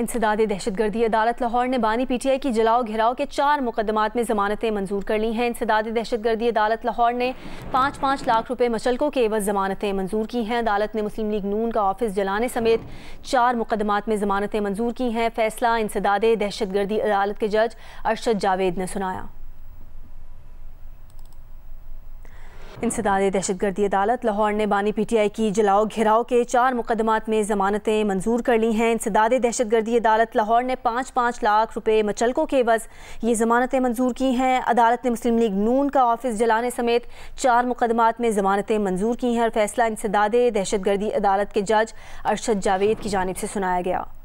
इंसदादी दहशतगर्दी अदालत लाहौर ने बानी PTI की जलाओ घिराव के 4 मुकदमात में ज़मानतें मंजूर कर ली हैं। इंसदादी दहशतगर्दी अदालत लाहौर ने 5-5 लाख रुपये मशल्कों के एवज ज़मानतें मंजूर की हैं। अदालत ने मुस्लिम लीग नून का ऑफिस जलाने समेत 4 मुकदमात में ज़मानतें मंजूर की हैं। फैसला इंसदादी दहशतगर्दी अदालत के जज अरशद जावेद ने सुनाया। इंसदादी दहशतगर्दी अदालत लाहौर ने बानी PTI की जलाओ घिराव के 4 मुकदमात में ज़मानतें मंजूर कर ली हैं। इंसदादी दहशतगर्दी अदालत लाहौर ने 5-5 लाख रुपये मचलकों के एवज ये ज़मानतें मंजूर की हैं। अदालत ने मुस्लिम लीग नून का ऑफिस जलाने समेत 4 मुकदमात में ज़मानतें मंजूर की हैं और फैसला इंसदादी दहशतगर्दी अदालत के जज अरशद जावेद की जानिब से सुनाया गया।